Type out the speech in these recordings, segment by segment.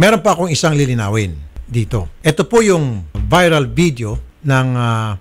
Meron pa akong isang lilinawin dito. Ito po yung viral video ng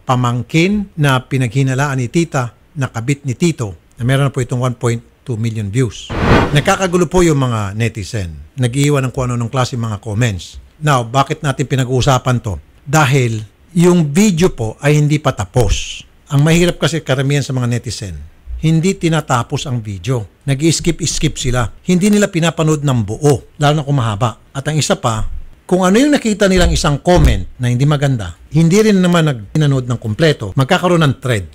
pamangkin na pinaghinalaan ni tita, nakabit ni tito, na meron na po itong 1.2 million views. Nakakagulo po yung mga netizen. Nag-iiwan ng kung ano ng klase mga comments. Now, bakit natin pinag-uusapan to? Dahil yung video po ay hindi pa tapos. Ang mahirap kasi karamihan sa mga netizen, hindi tinatapos ang video. Nag-skip sila. Hindi nila pinapanood ng buo, lalo na kung mahaba. At ang isa pa, kung ano yung nakita nilang isang comment na hindi maganda, hindi rin naman nag-pinanood ng kumpleto, magkakaroon ng thread.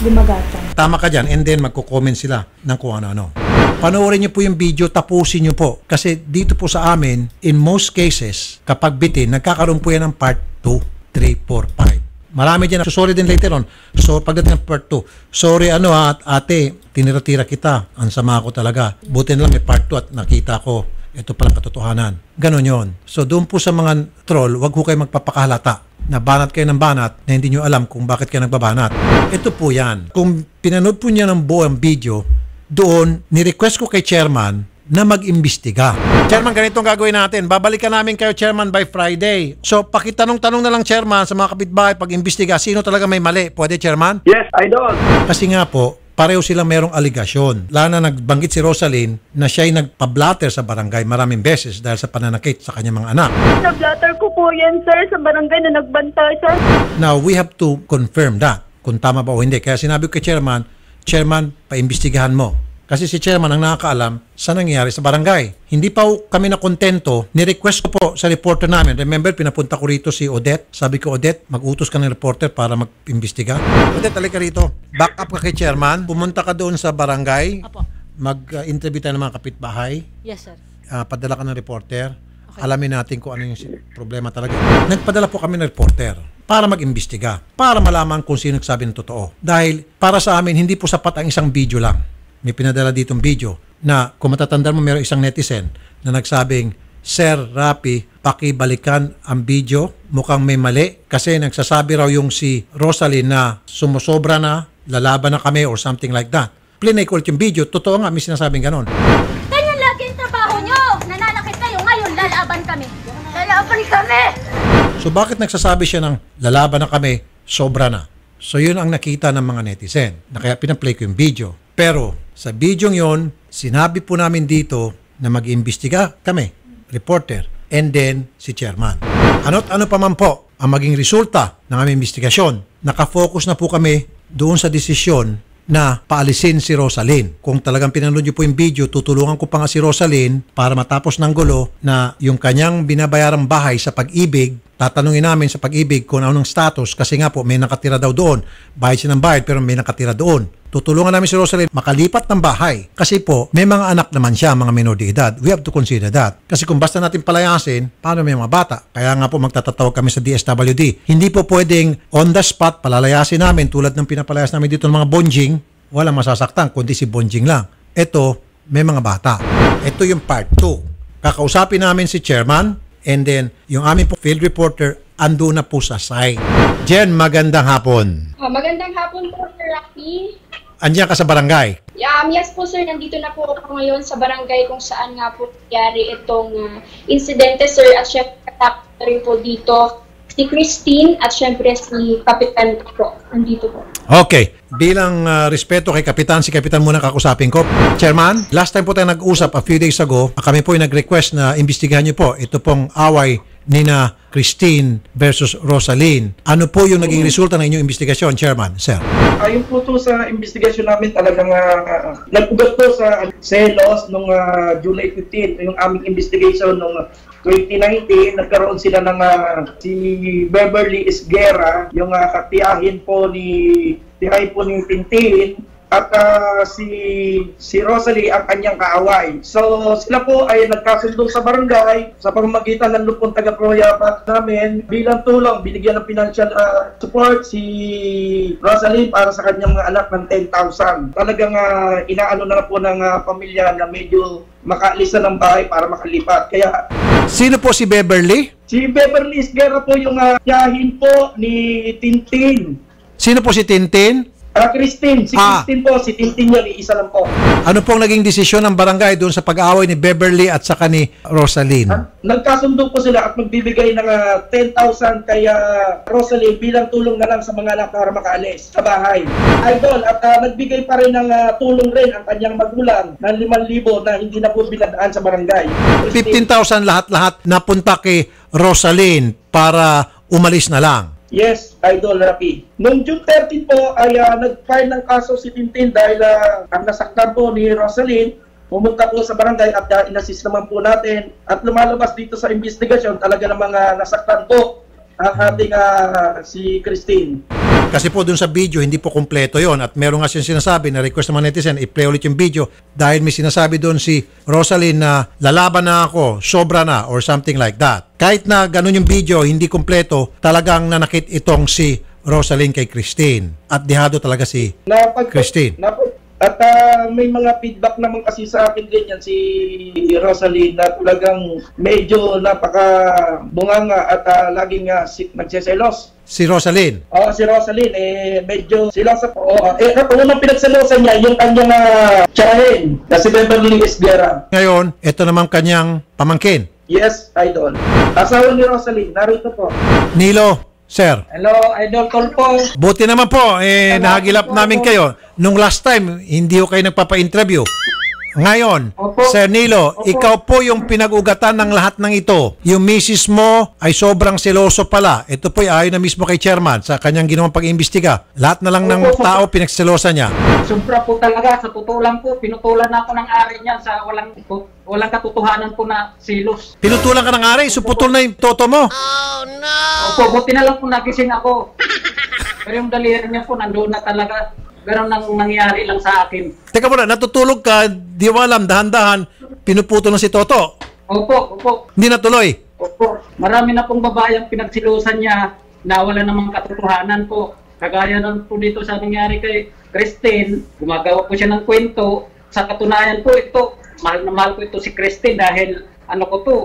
Lumagatan. Tama ka dyan, and then magko-comment sila ng kung ano-ano. Panoorin niyo po yung video, tapusin niyo po. Kasi dito po sa amin, in most cases, kapag bitin, nagkakaroon po yan ng part 2, 3, 4, 5. Marami dyan. So, sorry din later on. So, pagdating ng part 2, sorry ano ha, ate, tinira-tira kita. Ang sama ko talaga. Buti na lang may part 2 at nakita ko. Ito palang katotohanan. Ganon yon. So, doon po sa mga troll, wag ho kayo magpapakahalata. Nabanat kayo ng banat na hindi nyo alam kung bakit kayo nagbabanat. Ito po yan. Kung pinanood po niya ng buong video, doon, nirequest ko kay chairman na mag-imbestiga. Chairman, ganitong gagawin natin. Babalikan namin kayo, Chairman, by Friday. So, pakitanong-tanong na lang, Chairman, sa mga kapitbahay, pag-imbestiga, sino talaga may mali? Pwede, Chairman? Yes, I don't. Kasi nga po, pareho silang merong aligasyon. Lalo na nagbanggit si Rosalyn na siya'y nagpa-blatter sa barangay maraming beses dahil sa pananakit sa kanyang mga anak. Na-blatter ko po yan, sir, sa barangay na nagbanta, sir. Now, we have to confirm that kung tama ba o hindi. Kaya sinabi ko kay Chairman, paimbestigahan mo. Kasi si Chairman ang nakakaalam sa nangyayari sa barangay. Hindi pa kami nakontento, ni-request ko po sa reporter namin. Remember, pinapunta ko rito si Odette. Sabi ko, Odette, mag-utos ka ng reporter para mag-imbestiga. Odette, halika rito. Back up ka kay Chairman. Pumunta ka doon sa barangay. Mag-interview tayo ng mga kapitbahay. Yes, sir. Padala ka ng reporter. Okay. Alamin natin kung ano yung problema talaga. Nagpadala po kami ng reporter para mag-imbestiga, para malaman kung sino nagsabi ng totoo. Dahil para sa amin, hindi po sapat ang isang video lang. May pinadala ditong video na kung matatandaan mo, mayroong isang netizen na nagsabing, Sir Rapi, pakibalikan ang video, mukhang may mali kasi nagsasabi raw yung si Rosalyn na sumusobra na, lalaban na kami or something like that. Plinay ko ulit yung video, totoo nga, may sinasabing ganon. Ganyan lagi ang trabaho nyo, nananakit kayo, ngayon lalaban kami. Lalaban kami! So bakit nagsasabi siya ng lalaban na kami, sobra na? So yun ang nakita ng mga netizen, na kaya pinaplay ko yung video. Pero sa video yun, sinabi po namin dito na mag-iimbestiga kami, reporter, and then si chairman. Ano't ano pa man po ang maging resulta ng aming investigasyon, nakafocus na po kami doon sa desisyon na paalisin si Rosalyn. Kung talagang pinanood niyo po yung video, tutulungan ko pa nga si Rosalyn para matapos ng gulo na yung kanyang binabayarang bahay sa Pag-ibig, tatanungin namin sa Pag-ibig kung anong status kasi nga po may nakatira daw doon. Bayad siya ng bayad pero may nakatira doon. Tutulungan namin si Rosalyn makalipat ng bahay kasi po may mga anak naman siya, mga menor de edad. We have to consider that. Kasi kung basta natin palayasin, paano may mga bata? Kaya nga po magtatatawag kami sa DSWD. Hindi po pwedeng on the spot palalayasin namin tulad ng pinapalayas namin dito ng mga bonjing. Walang masasaktan, kundi si bonjing lang. Ito, may mga bata. Ito yung part 2. Kakausapin namin si chairman and then yung aming field reporter ando na po sa site. Jen, magandang hapon. Oh, magandang hapon po, Sir Rocky. Andiyan ka sa barangay? Yes po, sir. Nandito na po ako ngayon sa barangay kung saan nga po nangyari itong insidente, sir. At syempre, katakta rin po dito si Christine at syempre si Kapitan po. Nandito po. Okay. Bilang respeto kay Kapitan, si Kapitan muna kakusapin ko. Chairman, last time po tayo nag-usap a few days ago, kami po ay nag-request na imbestigahan niyo po ito pong away nina Christine versus Rosalyn. Ano po yung naging resulta ng inyong investigasyon, Chairman, sir? Ayon po to sa investigasyon namin talagang nagpugat po sa selos nung July 15, yung aming investigation nung 2019, nagkaroon sila ng si Beverly Esguerra, yung katiyahin po ni Tintin, at si Rosalie ang kanyang kaaway. So sila po ay nagkasundo sa barangay sa pamamagitan ng lupong taga-Proyapa namin. Bilang tulong, binigyan ng financial support si Rosalie para sa kanyang mga anak ng 10,000. Talagang inaano na po ng pamilya na medyo makaalisa ng bahay para makalipat. Kaya sino po si Beverly? Si Beverly Esguerra po yung tiyahin po ni Tintin. Sino po si Tintin? Christine, si Christine po, si Tintin yun, isa lang po. Ano pong naging desisyon ng barangay doon sa pag-aaway ni Beverly at saka ni Rosalyn? Nagkasundo po sila at magbibigay ng 10,000 kay Rosalyn bilang tulong na lang sa mga anak para makaalis sa bahay. Idol, at nagbigay pa rin ng tulong rin ang kanyang magulang ng 5,000 na hindi na po binadaan sa barangay. 15,000 lahat-lahat napunta kay Rosalyn para umalis na lang. Yes, Idol Rapi. Noong June 13 po ay nag-file ng kaso si Tintin dahil ang nasaktan po ni Rosalyn, pumunta po sa barangay at inassist naman po natin. At lumalabas dito sa investigasyon talaga ng mga nasaktan po ang ating si Christine. Kasi po dun sa video, hindi po kompleto yon at meron nga siyang sinasabi na request naman netizen, i-play ulit yung video dahil may sinasabi dun si Rosalyn na lalaban na ako, sobra na or something like that. Kahit na ganun yung video, hindi kompleto, talagang nanakit itong si Rosalyn kay Christine at dihado talaga si Christine. At may mga feedback naman kasi sa akin din yan si Rosalyn na talagang medyo napaka-bunganga at laging nagseselos. Si Rosalyn? Oo, si Rosalyn. Medyo sila sa... Ang unang pinagselosan niya, yung kanyang tsahin na si Beverly Esguerra. Ngayon, ito naman kanyang pamangkin. Yes, Idol. Asawa ni Rosalyn, narito po. Nilo. Sir. Hello, Idol Tol po. Buti naman po, nahagilap namin kayo. Nung last time, hindi ko kayo nagpapa-interview. Ngayon, opo. Sir Nilo, opo. Ikaw po yung pinag-ugatan ng lahat ng ito. Yung misis mo ay sobrang seloso pala. Ito po ay ayon na mismo kay Chairman sa kanyang ginawang pag-imbestiga. Lahat na lang ng tao pinagselosa niya. Sobra po talaga. Sa totoo lang po, pinutulan na ako ng ari niya sa walang katotohanan po na silos. Pinutulan ka ng ari? So putol na yung toto mo? Oh no! Opo, buti na lang po nagising ako. Pero yung daliri niya po, nandoon na talaga. Ganun ang nangyari lang sa akin. Teka muna, natutulog ka, di mo alam, dahan-dahan, pinuputo na si Toto. Opo, opo. Hindi natuloy? Opo. Marami na pong babae ang pinagsilusan niya na wala namang katotohanan po. Kagaya nun po dito sa nangyari kay Christine, gumagawa po siya ng kwento. Sa katunayan po ito, mahal na mahal ko ito si Christine dahil ano ko to,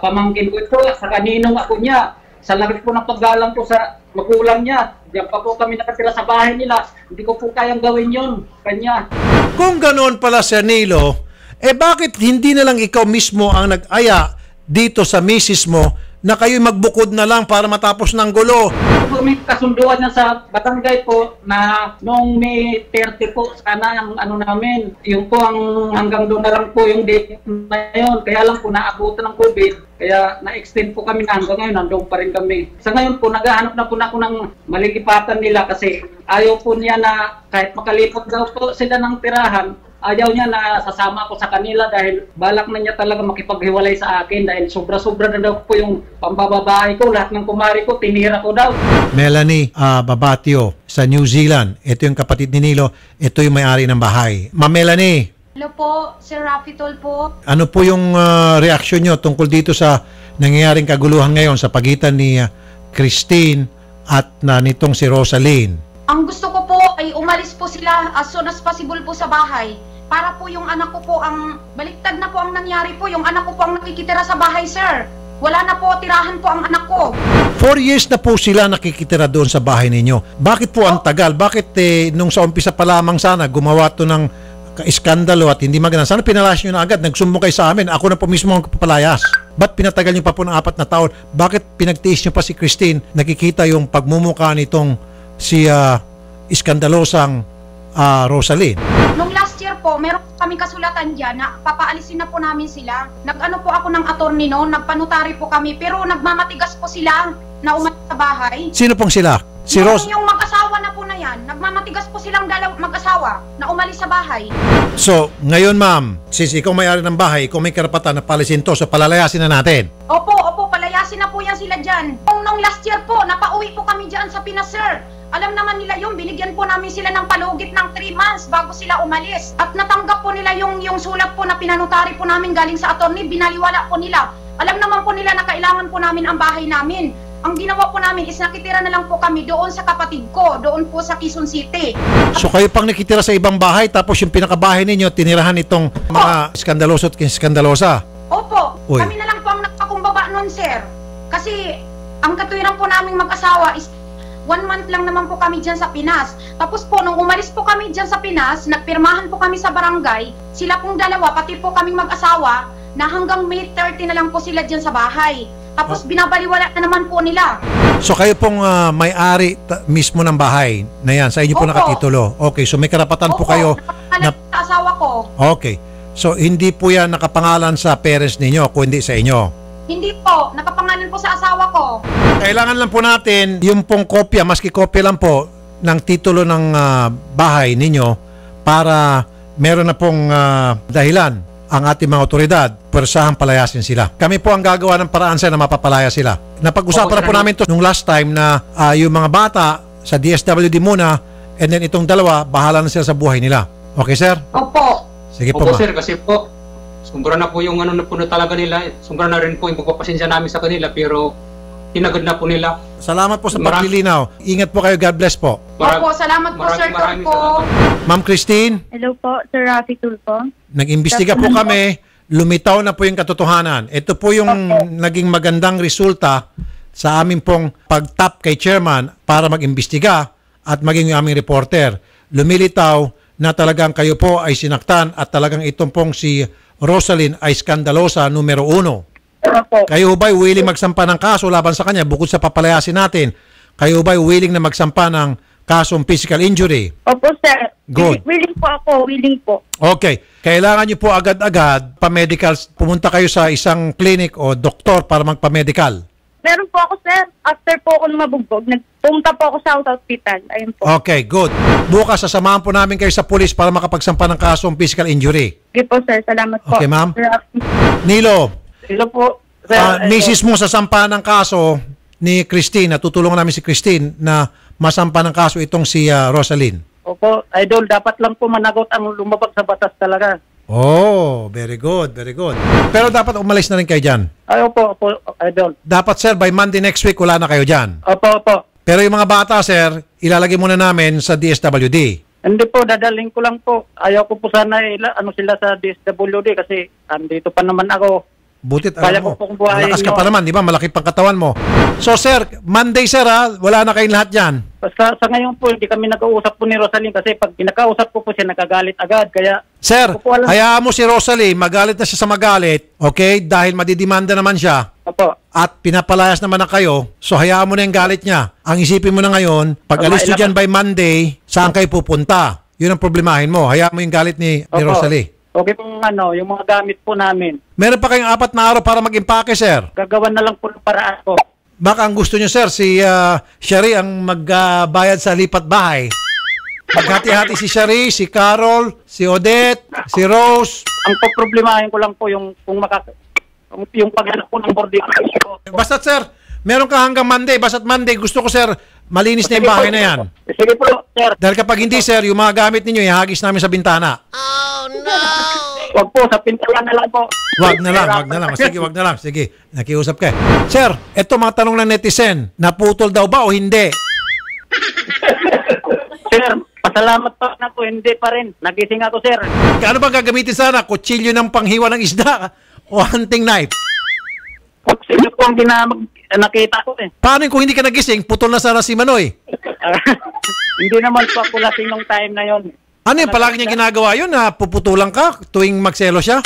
pamangkin ko ito sa kaninong ako niya. Sa laki po ng paggalang po sa magulang niya, diyan pa po kami nakatira sa bahay nila. Hindi ko po kayang gawin yun, kanya. Kung ganoon pala, Sir Nilo, bakit hindi na lang ikaw mismo ang nag-aya dito sa misis mo na kayo'y magbukod na lang para matapos ng gulo? May kasunduan na sa barangay po na noong May 30 po, sana ang ano namin, yung po ang hanggang doon na lang po yung date na yun. Kaya lang po naabutan ng COVID. Kaya na-extend po kami na hanggang ngayon, nandong pa rin kami. Sa ngayon po, naghahanap na po na ako ng maligipatan nila kasi ayaw po niya na kahit makalipot daw po sila ng tirahan, ayaw niya na sasama ako sa kanila dahil balak na niya talaga makipaghiwalay sa akin dahil sobra-sobra na daw po yung pambababae ko, lahat ng kumari ko, tinira ko daw. Melanie Babatio sa New Zealand, ito yung kapatid ni Nilo, ito yung may-ari ng bahay. Ma Melanie! Hello po, Sir Rafi Tol po. Ano po yung reaksyon nyo tungkol dito sa nangyayaring kaguluhan ngayon sa pagitan ni Christine at nitong si Rosalyn? Ang gusto ko po ay umalis po sila as soon as possible po sa bahay. Para po yung anak ko po ang, baliktad na po ang nangyari po, yung anak ko po ang nakikitira sa bahay, sir. Wala na po, tirahan po ang anak ko. 4 years na po sila nakikitira doon sa bahay ninyo. Bakit po ang tagal? Bakit nung sa umpisa pa lamang sana gumawa to ng iskandalo at hindi maganda? Sana pinalayas nyo na agad. Nagsumbo kayo sa amin. Ako na po mismo ang papalayas. Ba't pinatagal nyo pa po ng 4 na taon? Bakit pinagtiis nyo pa si Christine? Nakikita yung pagmumuka nitong si iskandalosang Rosalyn. Nung last year po, meron kaming kasulatan dyan na papaalisin na po namin sila. Nag-ano po ako ng attorney noon, nagpanotary po kami, pero nagmamatigas po sila na umalis sa bahay. Sino pong sila? Si Rosalyn yung mag-asawa na po na yan. Nagmamatigas po silang dalawa mag-asawa na umalis sa bahay. So, ngayon ma'am, since ikaw may-ari ng bahay, ikaw may karapatan na palisin to, so palalayasin na natin. Opo, opo, palayasin na po yan sila dyan. Nung last year po, napauwi po kami dyan sa Pinas, sir. Alam naman nila yung binigyan po namin sila ng palugit ng 3 months bago sila umalis. At natanggap po nila yung sulat po na pinanotary po namin galing sa attorney, binaliwala po nila. Alam naman po nila na kailangan po namin ang bahay namin. Ang ginawa po namin is nakitira na lang po kami doon sa kapatid ko, doon po sa Quezon City. So kayo pang nakitira sa ibang bahay tapos yung pinakabahay ninyo tinirahan itong mga skandaloso at skandalosa? Opo, uy. Kami na lang po ang nakakumbaba nun, sir. Kasi ang katuwiran po naming mag-asawa is 1 month lang naman po kami dyan sa Pinas. Tapos po, nung umalis po kami dyan sa Pinas, nagpirmahan po kami sa barangay. Sila pong dalawa, pati po kaming mag-asawa, na hanggang May 30 na lang po sila dyan sa bahay. Tapos binabaliwala na naman po nila. So kayo pong may-ari mismo ng bahay na yan, sa inyo po nakatitulo. Okay, so may karapatan po kayo. Opo, sa asawa ko. Okay, so hindi po yan nakapangalan sa parents ninyo, kundi sa inyo. Hindi po, nakapangalan po sa asawa ko. Kailangan lang po natin yung pong kopya, maski kopya lang po, ng titulo ng bahay ninyo para meron na pong dahilan ang ating mga otoridad, pwersahan palayasin sila. Kami po ang gagawa ng paraan sa na mapapalaya sila. Napag-usapan na po namin to nung last time na yung mga bata sa DSWD muna, and then itong dalawa, bahala na sila sa buhay nila. Okay, sir? Opo. Sige po, sir, kasi po, sumbra na po yung ano na po na talaga nila. Sumbra na rin po yung pagpapasensya namin sa kanila, pero tinagod na po nila. Salamat po sa paglilinaw. Ingat po kayo. God bless po. Opo, salamat po, sir. Ma'am Christine? Hello po, Sir Rafi Tulfo. Nag-imbestiga po kami, lumitaw na po yung katotohanan. Ito po yung naging magandang resulta sa aming pong pag-tap kay chairman para mag-imbestiga at maging aming reporter. Lumilitaw na talagang kayo po ay sinaktan at talagang itong pong si Rosalyn ay skandalosa numero 1. Kayo ba'y willing magsampa ng kaso laban sa kanya bukod sa papalayasin natin? Kayo ba'y willing na magsampa ng kasong physical injury? Opo, sir. Good. Willing po ako, willing po. Okay. Kailangan nyo po agad-agad pa-medical. Pumunta kayo sa isang clinic o doktor para magpa-medical. Meron po ako, sir. After po ako mabugbog, nagpunta po ako sa hospital. Ayun po. Okay, good. Bukas, sasamahan po namin kayo sa pulis para makapagsampa ng kasong physical injury. Okay po, sir. Salamat po. Okay, ma'am. Nilo. Hello po. Misis mo sasampa ng kaso ni Christine. Tutulungan namin si Christine na masampa ng kaso itong si Rosalyn. Opo, idol, dapat lang po managot ang lumabag sa batas talaga. Oh, very good, very good. Pero dapat umalis na rin kayo dyan. Ay, opo, opo, idol. Dapat, sir, by Monday next week wala na kayo dyan. Opo, opo. Pero yung mga bata, sir, ilalagay muna namin sa DSWD. Hindi po, dadaling ko lang po. Ayaw ko po sana ano sila sa DSWD kasi andito pa naman ako. Butit, alam mo, malakas ka pa naman, di ba? Malaki pang katawan mo. So, sir, Monday, sir, wala na kayong lahat yan. Basta sa ngayon po, hindi kami nag-uusap po ni Rosalyn kasi pag pinakausap ko po siya, nagagalit agad. Kaya, sir, hayaan mo si Rosalyn, magalit na siya sa magalit, okay? Dahil madidimanda naman siya. Opo. At pinapalayas naman na kayo, so hayaan mo na yung galit niya. Ang isipin mo na ngayon, pag alis nyo dyan by Monday, saan kayo pupunta? Yun ang problemahin mo. Hayaan mo yung galit ni Rosalyn. Okay pong ano, yung mga gamit po namin. Meron pa kayong 4 na araw para mag-impake, sir? Gagawan na lang po ng paraan ko. Baka ang gusto nyo, sir, si Shari ang magbayad sa lipat bahay. Maghati-hati si Shari, si Carol, si Odette, si Rose. Ang problemahin ko lang po yung paghanap po ng boarding. Basta't, sir, meron ka hanggang Monday. Basta't Monday, gusto ko, sir, malinis na yung bahay na yan. Sige po, sir. Dahil kapag hindi, sir, yung mga gamit ninyo, ihagis namin sa bintana. Oh, no! Wag po, sa pintuan na lang po. Wag na lang. Sige, wag na lang. Sige, nakiusap ka. Sir, eto mga tanong ng netizen, naputol daw ba o hindi? Sir, pasalamat pa na po, hindi pa rin. Nagising ako, sir. Ano bang gagamitin sana? Kutsilyo ng panghiwa ng isda o hunting knife? Kutsilyo po ang nakita ko eh. Paano kung hindi ka nagising, putol na sana si Manoy? Hindi naman po ako lasing nung time na yon. Ano yung palagi niya ginagawa yun na puputulang ka tuwing magselo siya?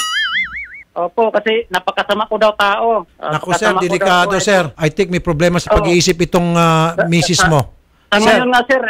Opo, kasi napakasama ko daw tao. Naku, sir, delikado, sir. I think may problema sa pag-iisip itong misis mo. Ngayon nga, sir,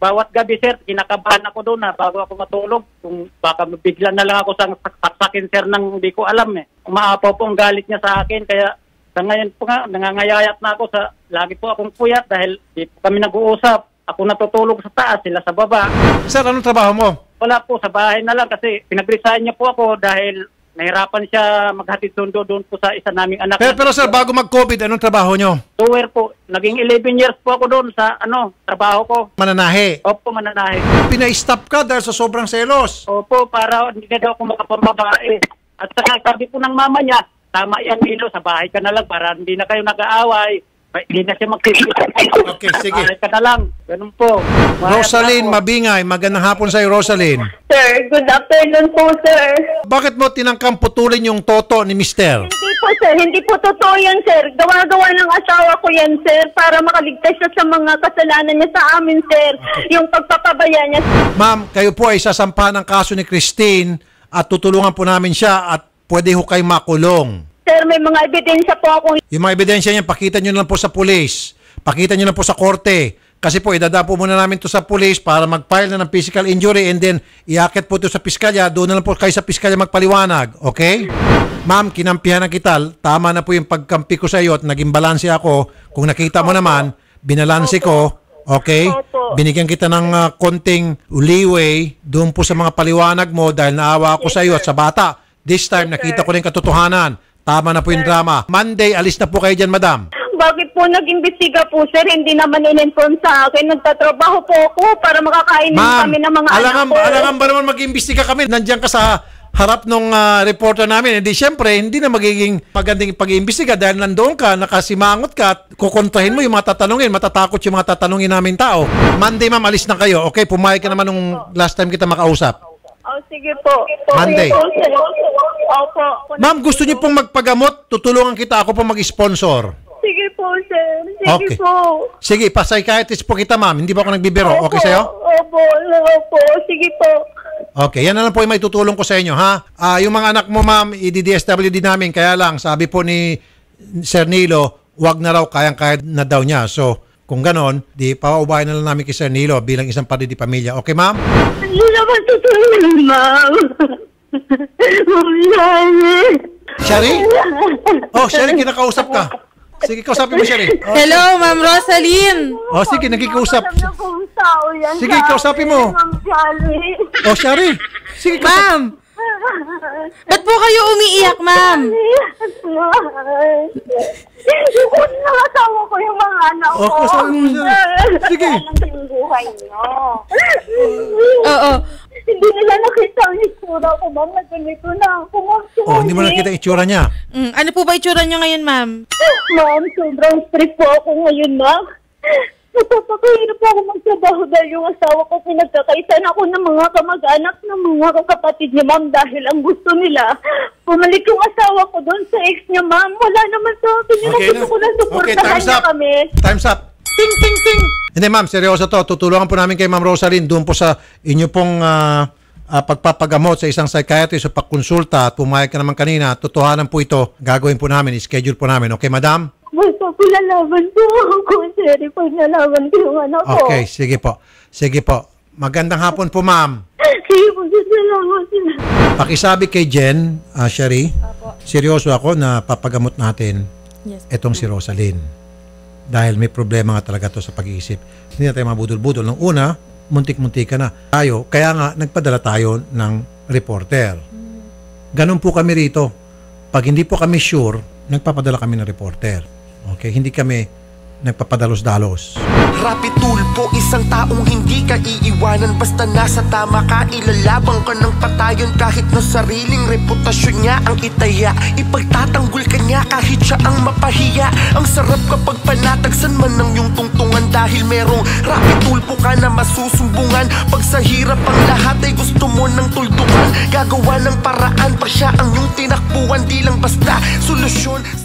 bawat gabi, sir, kinakabahan ako doon na bago ako matulog. Kung baka bigla na lang ako sa saksakin, sir, nang hindi ko alam eh. Umaapaw po ang galit niya sa akin, kaya sa ngayon po nga, nangangayayat na ako sa lagi po akong puyat dahil di po kami nag-uusap. Ako natutulog sa taas, sila sa baba. Sir, anong trabaho mo? Wala po, sa bahay na lang kasi pinag-resign niya po ako dahil nahirapan siya maghatid sundo doon po sa isa naming anak. Pero sir, bago mag-COVID, anong trabaho niyo? Tower po. Naging 11 years po ako doon sa trabaho ko. Mananahe? Opo, mananahe. Pina-stop ka dahil sa sobrang selos? Opo, para hindi na daw ako makapambabae. At saka sabi po ng mama niya, tama yan, Nilo, sa bahay ka na lang para hindi na kayo nag-aaway. Hindi na siya magkikita. Okay, sige. Mahal ka na lang. Ganun po. Rosalyn, mabingay. Magandang hapon sa'yo, Rosalyn. Sir, good afternoon po, sir. Bakit mo tinangkang putulin yung toto ni mister? Hindi po, sir. Hindi po totoo yan, sir. Gawa-gawa ng asawa ko yan, sir, para makaligtas siya sa mga kasalanan niya sa amin, sir. Yung pagpapabaya niya. Ma'am, kayo po ay sasampa ng kaso ni Christine at tutulungan po namin siya at pwede ho kayo makulong. Sir, may mga ebidensya po akong... Yung mga ebidensya niya, pakita nyo lang po sa pulis. Pakita nyo lang po sa korte. Kasi po, idada po muna namin to sa pulis para mag-file na ng physical injury and then iakit po to sa piskalya. Doon na lang po kayo sa piskalya magpaliwanag. Okay? Ma'am, kinampihan na kita. Tama na po yung pagkampi ko sa iyo at naging balanse ako. Kung nakita mo naman, binalanse ko. Okay? Binigyan kita ng konting leeway doon po sa mga paliwanag mo dahil naawa ako sa iyo at sa bata. This time, nakita ko rin katotohanan. Tama na po yung drama. Monday, alis na po kayo dyan, madam. Bakit po nag-imbestiga po, sir? Hindi naman in-inform sa akin. Nagtatrabaho po ako para makakainin kami ng mga anak ko. Alangan ba naman mag-imbestiga kami? Nandiyan ka sa harap ng reporter namin. Hindi, siyempre, hindi na magiging pagandang pag-iimbestiga dahil nandoon ka, nakasimangot ka, at kukontrahin mo yung mga tatanungin. Matatakot yung mga tatanungin namin tao. Monday, ma'am, alis na kayo. Okay, pumayag ka naman nung last time kita makausap. Oh, sige po. Monday. Opo. Ma'am, gusto niyo pong magpagamot? Tutulungan kita, ako pong mag-sponsor. Sige po, sir. Sige okay. po. Sige, pa-psychiatrist po kita, ma'am. Hindi ba ako nagbibiro? Opo. Okay sa'yo? Opo. Opo. Sige po. Okay, yan na lang po yung may tutulong ko sa inyo, ha? Yung mga anak mo, ma'am, i-DSWD namin. Kaya lang, sabi po ni Sir Nilo, wag na raw, kayang-kaya na daw niya. So, kung ganon, di paubahin na lang namin kay Sir Nilo bilang isang pamilya. Okay, ma'am? Hindi naman tutulong, ma'am. Shari? Oh, Shari, kinakausap ka. Sige, kausapin mo, Shari. Oh, hello, Ma'am Rosalyn. Oh, sige, nagkikausap. Sige, kausapin mo. Oh, Shari. Sige, ma'am. Ba't po kayo umiiyak, ma'am? Ikot na asawa ko yung mga anak ko. Sige. Oo. Hindi nila nakita ang itsura ko, ma'am. Nagulito na ako. Oh, hindi mo nakita ang itsura niya. Ano po ba itsura niya ngayon, ma'am? Ma'am, sobrang stress po ako ngayon, ma'am. Napapakahirap po ako magtrabaho dahil yung asawa ko, pinagkakaitan ako ng mga kamag-anak ng mga kakapatid niya, ma'am, dahil ang gusto nila, pumalik yung asawa ko doon sa ex niya, ma'am. Wala naman sa akin. Okay, gusto ko lang suportahan niya kami. Time's up. Ting, ting, ting. Hindi, ma'am, seryoso to. Tutulungan po namin kay Ma'am Rosalyn doon po sa inyo pong pagpapagamot sa isang psychiatrist o pagkonsulta at pumayag ka naman kanina. Totohanan po ito. Gagawin po namin. Ischedule po namin. Okay, madam? Basta pinalaban po ako, sir. Pinalaban po yung anak ko. Okay, sige po. Sige po. Magandang hapon po, ma'am. Sige po, salamat. Pakisabi kay Jen, Sherry, seryoso ako na papagamot natin itong si Rosalyn. Dahil may problema nga talaga to sa pag-iisip. Hindi na tayo mabudol-budol. Nung una, muntik-muntik ka na. Tayo, kaya nga, nagpadala tayo ng reporter. Ganun po kami rito. Pag hindi po kami sure, nagpapadala kami ng reporter. Okay, hindi kami nagpapadalos-dalos. Rapid tulpo, isang taong hindi ka iiwanan. Basta nasa tama ka, ilalabang ka ng patayon. Kahit na sariling reputasyon niya ang itaya, ipagtatanggol ka niya kahit siya ang mapahiya. Ang sarap kapag panatagsan man ng iyong tungtungan. Dahil merong rapid tulpo ka na masusumbungan. Pag sa hirap ang lahat ay gusto mo ng tuldukan. Gagawa ng paraan pa siya ang iyong tinakbuhan. Di lang basta solusyon.